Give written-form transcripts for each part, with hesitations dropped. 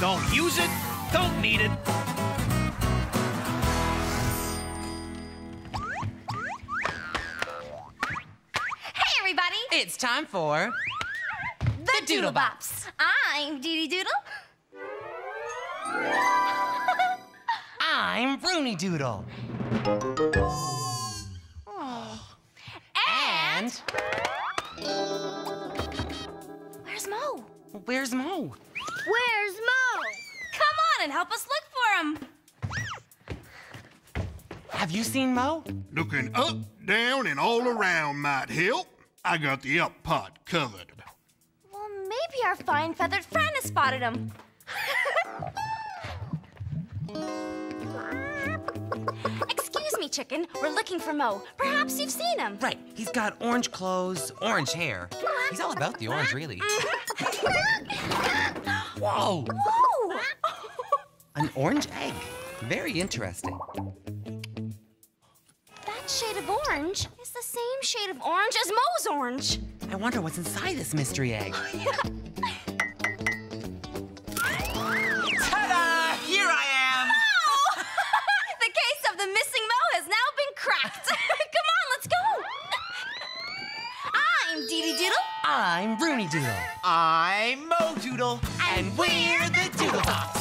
Don't use it, don't need it. Hey, everybody. It's time for... The Doodlebops. I'm Dee Dee Doodle. I'm Rooney Doodle. Oh. And... Where's Moe? Where's Moe? Where's Moe? Come on and help us look for him. Have you seen Moe? Looking up, down, and all around might help. I got the up part covered. Well, maybe our fine feathered friend has spotted him. Excuse me, chicken. We're looking for Moe. Perhaps you've seen him. Right. He's got orange clothes, orange hair. He's all about the orange, really. Whoa! Whoa! An orange egg. Very interesting. That shade of orange is the same shade of orange as Moe's orange. I wonder what's inside this mystery egg. Ta-da! Here I am! Moe! The case of the missing Moe has now been cracked. Come on, let's go! I'm Dee Dee Doodle. I'm Rooney Doodle. I'm Moe Doodle. And we're the Doodlebops.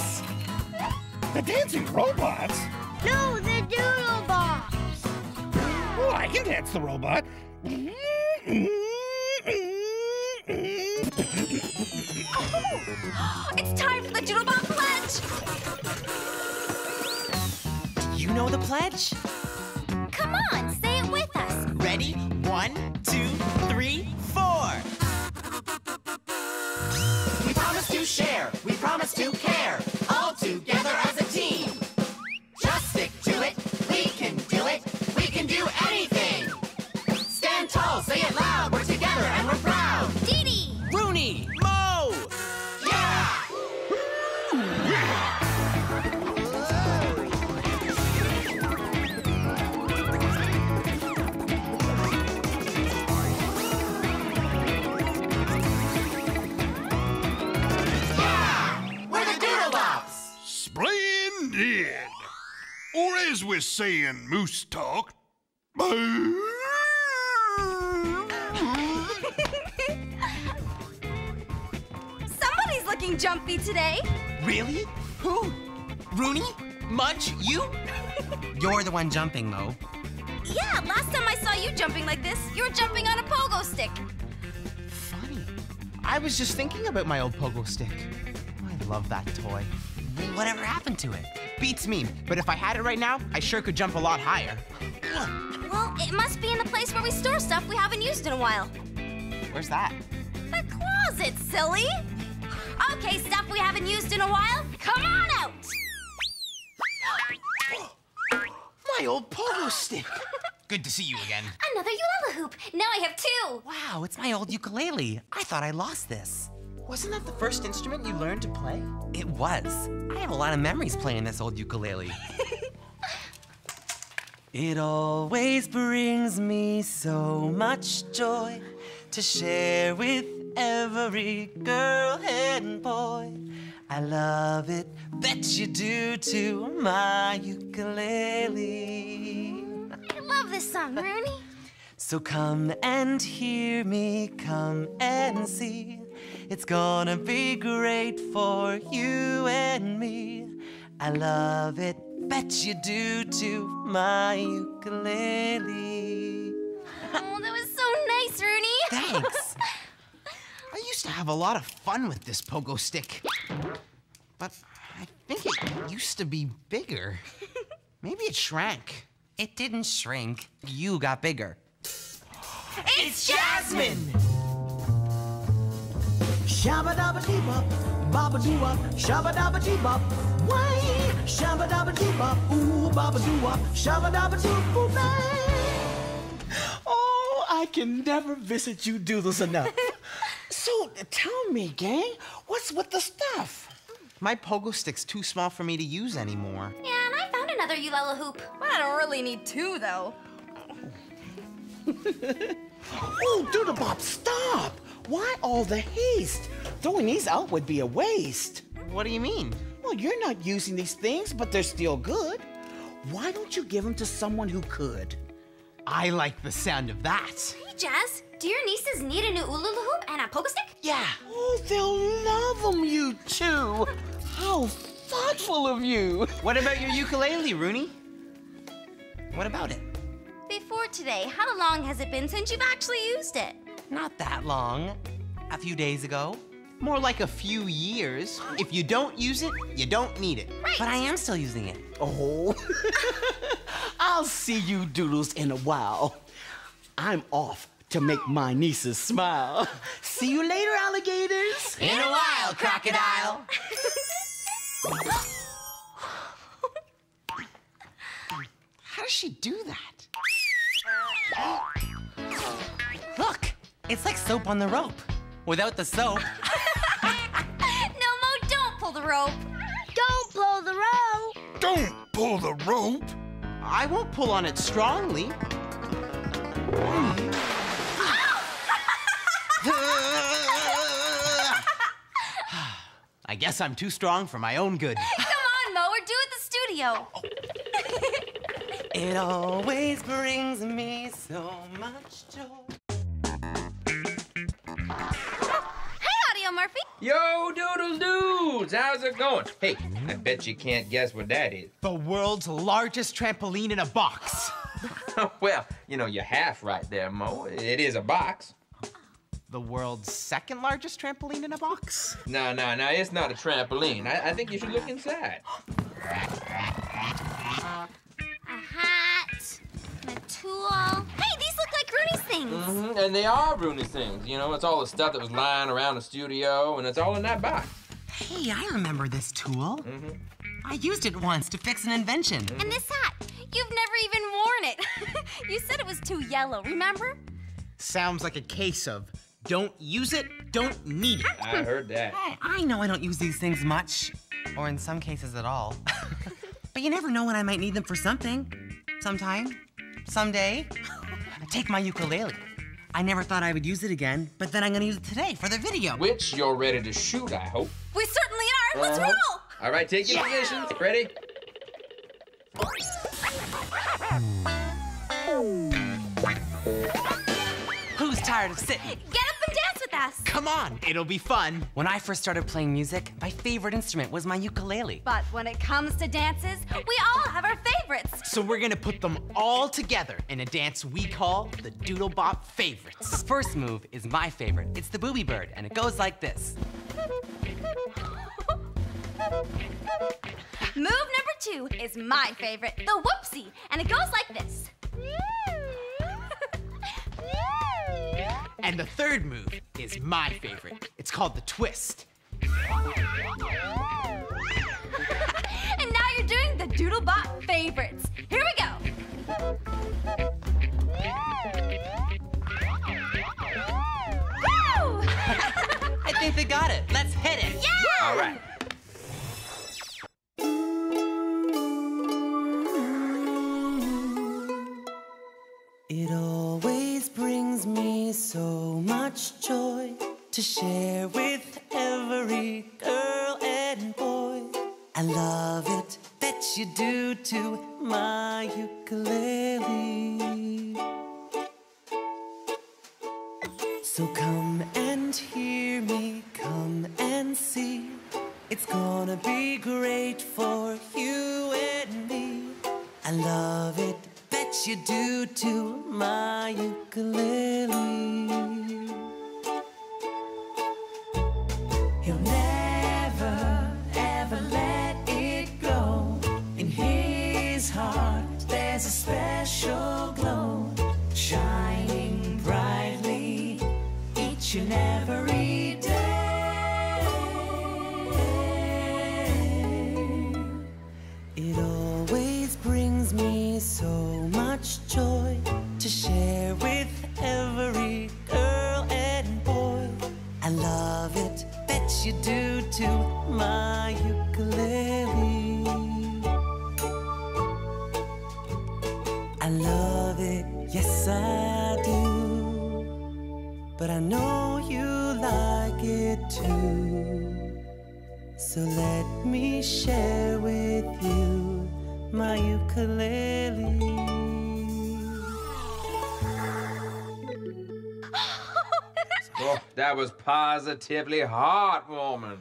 The dancing robots? No, the Doodlebops. Oh, I can dance the robot. Oh, it's time for the Doodlebop pledge. Do you know the pledge? Come on, say it with us. Ready? 1, 2, 3, 4. We promise to share, we promise to care, all together as a team. Just stick to it, we can do it, we can do anything. Stand tall, say it loud, we're together and we're proud. Dee Dee! Rooney! Moe! Yeah! Or as we say in moose talk, somebody's looking jumpy today. Really? Who? Rooney? Mudge? You? You're the one jumping, Moe. Yeah, last time I saw you jumping like this, you were jumping on a pogo stick. Funny. I was just thinking about my old pogo stick. Oh, I love that toy. Whatever happened to it? Beats me, but if I had it right now, I sure could jump a lot higher. Well, it must be in the place where we store stuff we haven't used in a while. Where's that? The closet, silly! Okay, stuff we haven't used in a while, come on out! My old pogo stick! Good to see you again. Another Ulala hoop! Now I have 2! Wow, it's my old ukulele. I thought I lost this. Wasn't that the first instrument you learned to play? It was. I have a lot of memories playing this old ukulele. It always brings me so much joy to share with every girl and boy. I love it, bet you do too, my ukulele. I love this song, Rooney. So come and hear me, come and see. It's gonna be great for you and me. I love it, bet you do too, my ukulele. Oh, that was so nice, Rooney. Thanks. I used to have a lot of fun with this pogo stick. But I think it used to be bigger. Maybe it shrank. It didn't shrink. You got bigger. It's Jasmine! Shabba-dabba-dee-bop, baba-doo-wop, shabba-dabba-dee-bop, way! Shabba-dabba-dee-bop, ooh, baba-doo-wop, shabba-dabba-doo-boo-bay! Oh, I can never visit you doodles enough. So, tell me, gang, what's with the stuff? My pogo stick's too small for me to use anymore. Yeah, and I found another Ulala hoop. Well, I don't really need 2, though. Oh, Doodlebop, stop! Why all the haste? Throwing these out would be a waste. What do you mean? Well, you're not using these things, but they're still good. Why don't you give them to someone who could? I like the sound of that. Hey, Jazz, do your nieces need a new Ulula hoop and a pogo stick? Yeah. Oh, they'll love them, you two. How thoughtful of you. What about your ukulele, Rooney? What about it? Before today, how long has it been since you've actually used it? Not that long. A few days ago. More like a few years. If you don't use it, you don't need it. Right. But I am still using it. Oh. I'll see you doodles in a while. I'm off to make my nieces smile. See you later, alligators. In a while, crocodile. How does she do that? Look, it's like soap on the rope. Without the soap. No, Moe, don't pull the rope. Don't pull the rope. Don't pull the rope. I won't pull on it strongly. I guess I'm too strong for my own good. Come on, Moe, we're due at the studio. Oh. It always brings me so much joy. Murphy? Yo, Doodle Dudes, how's it going? Hey, I bet you can't guess what that is. The world's largest trampoline in a box. Well, you know, you're half right there, Moe. It is a box. The world's second largest trampoline in a box? No, it's not a trampoline. I think you should look inside. A hat, a tool. Hey, these look like Rooney's things. And they are Rooney's things. You know, it's all the stuff that was lying around the studio, and it's all in that box. Hey, I remember this tool. I used it once to fix an invention. And this hat. You've never even worn it. You said it was too yellow, remember? Sounds like a case of don't use it, don't need it. I heard that. Hey, I know I don't use these things much, or in some cases at all. But you never know when I might need them for something. Sometime. Someday. Take my ukulele. I never thought I would use it again, but then I'm gonna use it today for the video. Which you're ready to shoot, I hope. We certainly are. Let's roll! All right, take your positions. Ready? Who's tired of sitting? Get up and dance with us. Come on, it'll be fun. When I first started playing music, my favorite instrument was my ukulele. But when it comes to dances, we all have our favorites. So we're gonna put them all together in a dance we call the Doodlebop favorites. First move is my favorite. It's the booby bird, and it goes like this. Move number 2 is my favorite, the whoopsie, and it goes like this. And the third move is my favorite. It's called the twist. And now you're doing the Doodlebop favorites. Here we go. Woo! I think they got it. Let's hit it. Yeah! All right. It always brings me so much joy to share with every girl and boy. I love it, bet you do too, my ukulele. So come and hear me, come and see. It's gonna be great for you and me. I love it. Bet you do to my ukulele. He'll never, ever let it go. In his heart, there's a special glow, shining brightly each and every day. It always brings me so joy to share with every girl and boy. I love it, bet you do too, my ukulele. I love it, yes I do, but I know you like it too. So let me share with you my ukulele. Oh, that was positively heartwarming.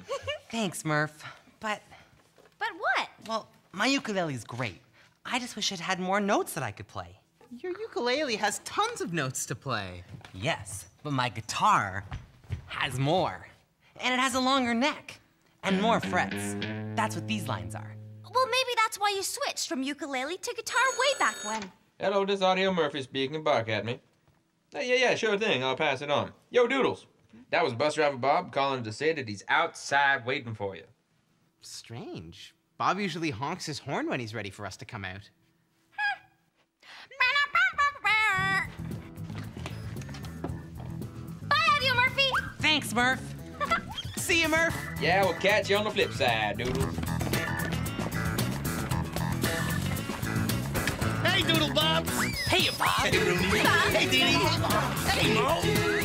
Thanks, Murph. But what? Well, my ukulele's great. I just wish it had more notes that I could play. Your ukulele has tons of notes to play. Yes, but my guitar has more. And it has a longer neck and more frets. That's what these lines are. Well, maybe that's why you switched from ukulele to guitar way back when. Hello, this is Audie Murphy speaking. Bark at me. Yeah, sure thing. I'll pass it on. Yo, Doodles. That was bus driver Bob calling to say that he's outside waiting for you. Strange. Bob usually honks his horn when he's ready for us to come out. Bye, Audie Murphy. Thanks, Murph. See you, Murph. Yeah, we'll catch you on the flip side, Doodles. Hey, Doodlebops. Hey, Bob. Hey, Doodle. Hey, Dee Dee. Hey, Moe.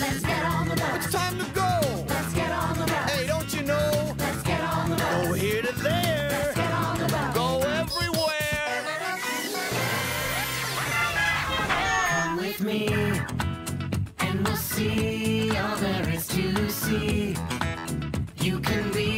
Let's get on the bus. It's time to go. Let's get on the bus. Hey, don't you know? Let's get on the bus. Go here to there. Let's get on the bus. Go everywhere. Come with me, and we'll see all there is to see. You can be.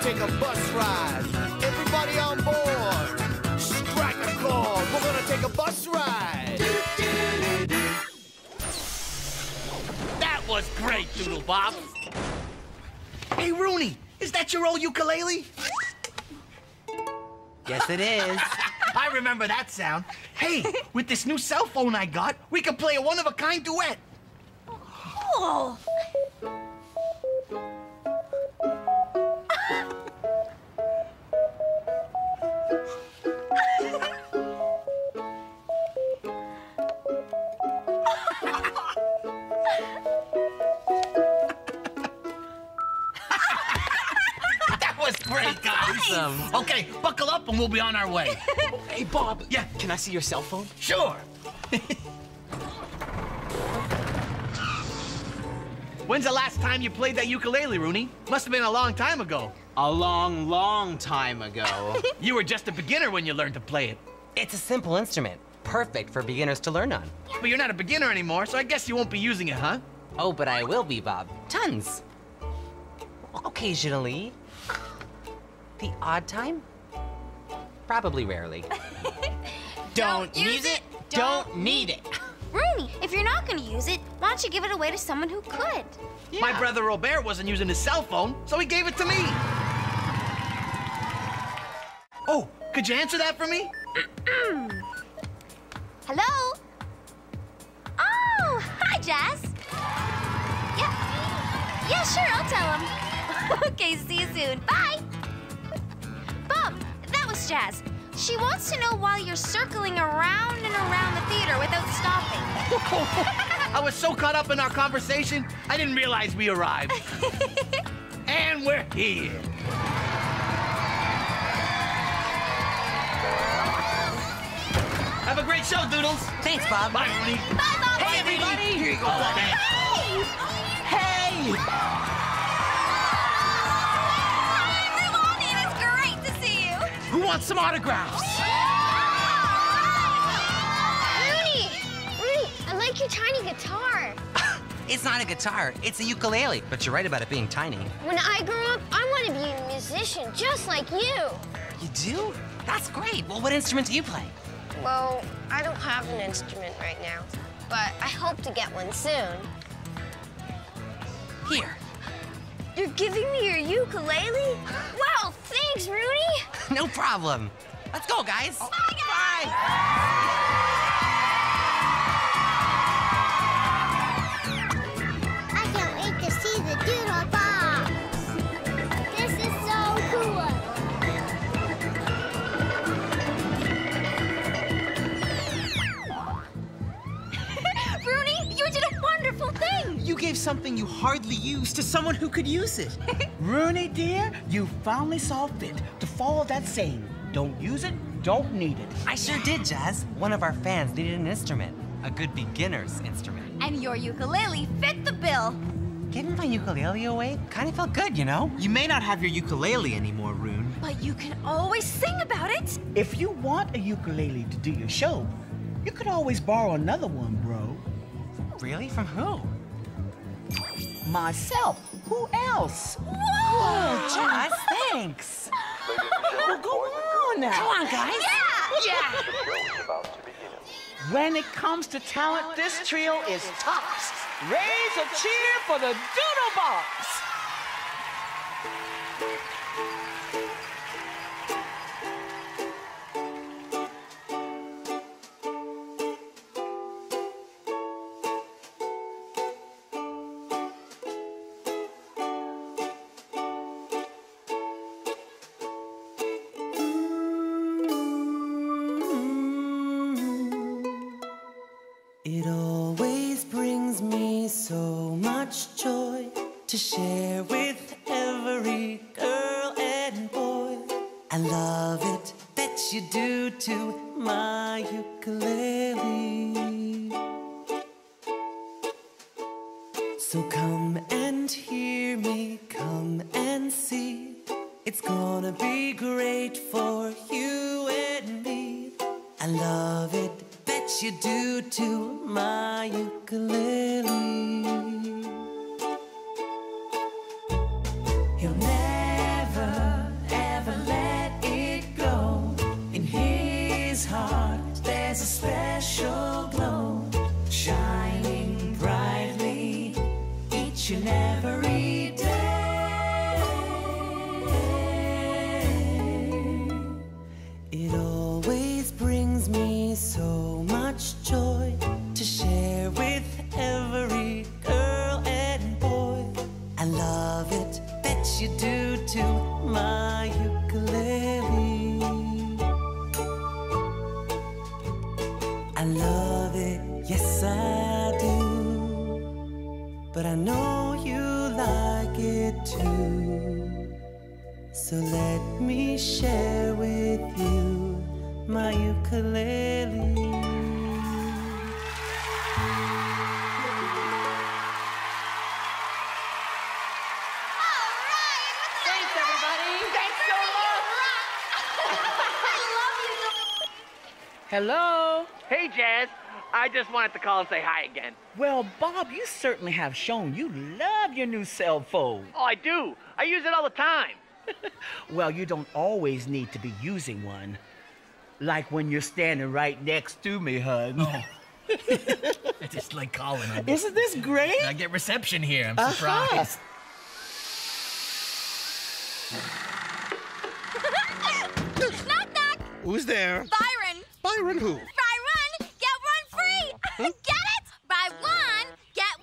Take a bus ride. Everybody on board. Strike a chord. We're gonna take a bus ride. That was great, Doodlebop. Hey, Rooney, is that your old ukulele? Yes, it is. I remember that sound. Hey, with this new cell phone I got, we can play a one-of-a-kind duet. Oh. Okay, buckle up and we'll be on our way. Hey, Bob. Yeah? Can I see your cell phone? Sure. When's the last time you played that ukulele, Rooney? Must have been a long time ago. A long, long time ago. You were just a beginner when you learned to play it. It's a simple instrument, perfect for beginners to learn on. But you're not a beginner anymore, so I guess you won't be using it, huh? Oh, but I will be, Bob. Tons. Occasionally. The odd time? Probably rarely. Don't use it, don't need it. Rooney, if you're not gonna use it, why don't you give it away to someone who could? Yeah. My brother Robert wasn't using his cell phone, so he gave it to me. Oh, could you answer that for me? Hello? Oh, hi, Jazz. Yeah. Yeah, sure, I'll tell him. Okay, see you soon, bye. Jazz. She wants to know why you're circling around and around the theater without stopping. I was so caught up in our conversation, I didn't realize we arrived. And we're here. Have a great show, Doodles. Thanks, Bob. Bye, Rooney. Bye, Bob. Hey, everybody. Here you go. Hey! Hey! Hey. Who wants some autographs? Rooney! Rooney, I like your tiny guitar. It's not a guitar, it's a ukulele. But you're right about it being tiny. When I grow up, I want to be a musician just like you. You do? That's great. Well, what instrument do you play? Well, I don't have an instrument right now, but I hope to get one soon. Here. You're giving me your ukulele? Wow, thanks, Rooney! No problem. Let's go, guys. Oh, bye, guys! Bye! I can't wait to see the Doodlebops. This is so cool. Rooney, you did a wonderful thing. You gave something you hardly used to someone who could use it. Rooney, dear, you finally saw fit to follow that saying. Don't use it, don't need it. I sure did, Jazz. One of our fans needed an instrument, a good beginner's instrument. And your ukulele fit the bill. Giving my ukulele away kind of felt good, you know? You may not have your ukulele anymore, Roon. But you can always sing about it. If you want a ukulele to do your show, you could always borrow another one, bro. Really? From who? Myself. Who else? Whoa, Jazz, thanks. Well, go on now. Come on, guys. Yeah. Yeah. When it comes to talent, this trio is tops. Raise a cheer for the Doodlebops. It always brings me so much joy to share with every girl and boy. I love it, bet you do too, my ukulele. So come and hear me, come and see. It's gonna be great for you and me. I love it, bet you do too, my ukulele. He'll never, ever let it go. In his heart, there's a special glow, shining brightly each and every day. It always brings me so much joy to share with every girl and boy. I love it, bet you do too, my ukulele. I love it, yes I do, but I know you like it too. So let me share with you my ukulele. Hello? Hey, Jazz. I just wanted to call and say hi again. Well, Bob, you certainly have shown you love your new cell phone. Oh, I do. I use it all the time. Well, you don't always need to be using one. Like when you're standing right next to me, hun. Oh. It's just like calling on me. Isn't this great? I get reception here. I'm surprised. Knock, knock. Who's there? Byron. Byron who? Buy one, get one free! Huh? Get it? Buy one, get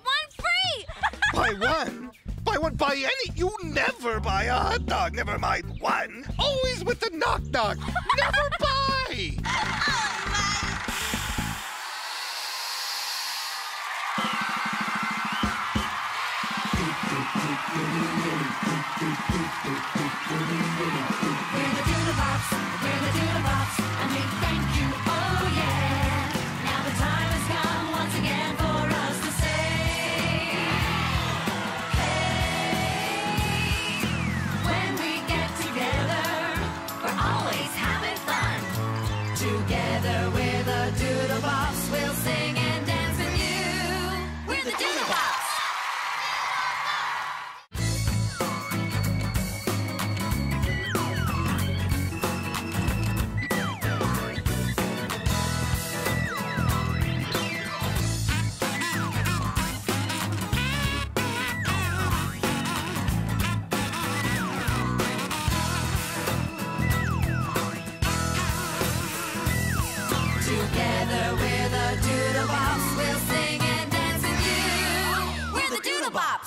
one free! Buy one? Buy one, buy any? You never buy a hot dog, never mind one. Always with the knock-knock. Never buy! Oh, Doodlebops, we'll sing and dance with you. We're the Doodlebops. Together we're the Doodlebops. We'll sing and dance with you. We're the Doodlebops.